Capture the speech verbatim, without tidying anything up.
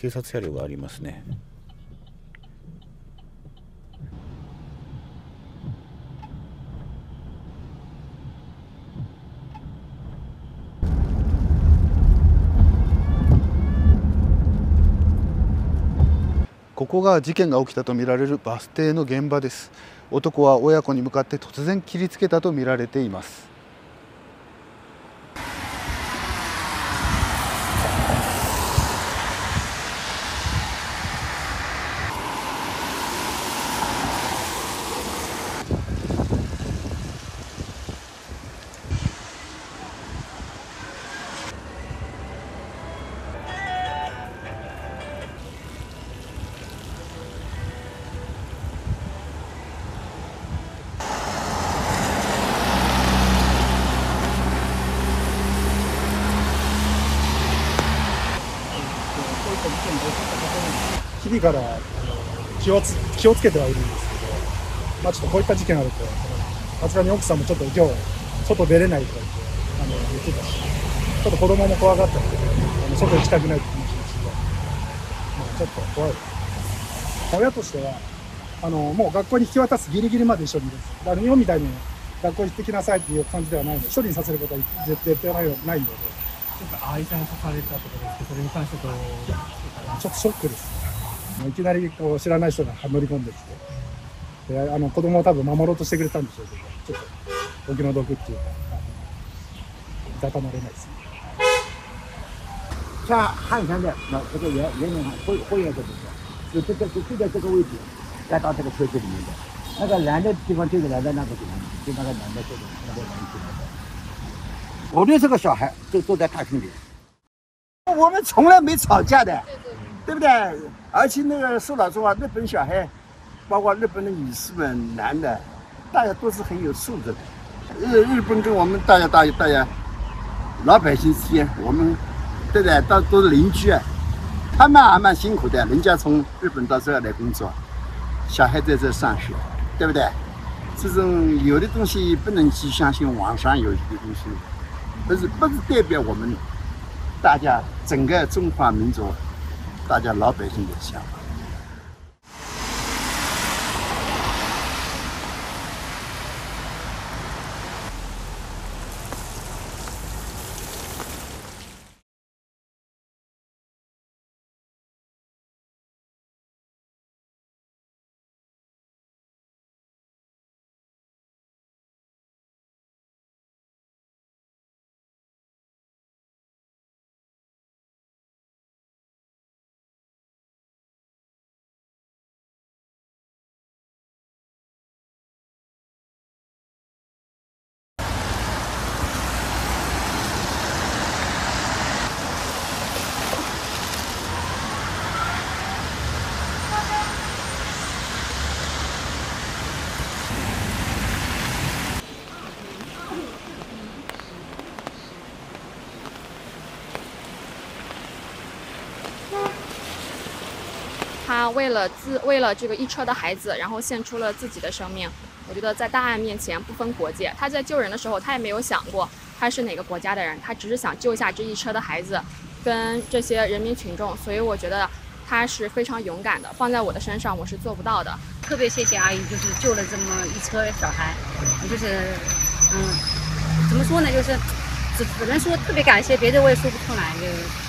警察車両がありますね。ここが事件が起きたとみられるバス停の現場です。男は親子に向かって突然切りつけたとみられています。日々から気をつ、気をつけてはいるんですけど、まあ、ちょっとこういった事件があると、さすがに奥さんもちょっと今日、外出れないとか言って、あの言ってたし、ちょっと子供も怖がったので、あの外行きたくないって気持ちですけど、まあ、ちょっと怖いです。親としてはあの、もう学校に引き渡すギリギリまで一緒にいるんです。だから日本みたいに学校行ってきなさいっていう感じではないので、一人にさせることは絶対ではないので。ちょっと相手に刺されたとかですけど、それに関してどうですかね。ちょっとショックですね。いきなりこう知らない人が乗り込んできて、であの子供を多分守ろうとしてくれたんでしょうけど、ちょっとお気の毒っていうか、いたたまれないですね。じゃあ、はい、なんだよ、まあ、これ、や、やめない、こういう、こういうやつですよ。絶対、絶対、絶対、こういうやつ。だから、だから、そういうこと言うんだ。だから、なんで気持ちいいから、なんだ、なんだ、なんだ、なんだ、なんだ、なんだ、我们这个小孩都都在大厅里，我们从来没吵架的。对不对？而且那个说老实话，日本小孩，包括日本的女士们、男的，大家都是很有素质的。日日本跟我们大家、大家、大家老百姓之间，我们对不对？都都是邻居啊，他们还蛮辛苦的。人家从日本到这儿来工作，小孩在这上学，对不对？这种有的东西不能去相信网上有些东西，不是不是代表我们大家整个中华民族。大家老百姓的想法。他为了自为了这个一车的孩子，然后献出了自己的生命。我觉得在大爱面前不分国界。他在救人的时候，他也没有想过他是哪个国家的人，他只是想救下这一车的孩子，跟这些人民群众。所以我觉得他是非常勇敢的。放在我的身上，我是做不到的。特别谢谢阿姨，就是救了这么一车小孩，就是嗯，怎么说呢，就是只只能说特别感谢，别的我也说不出来。就是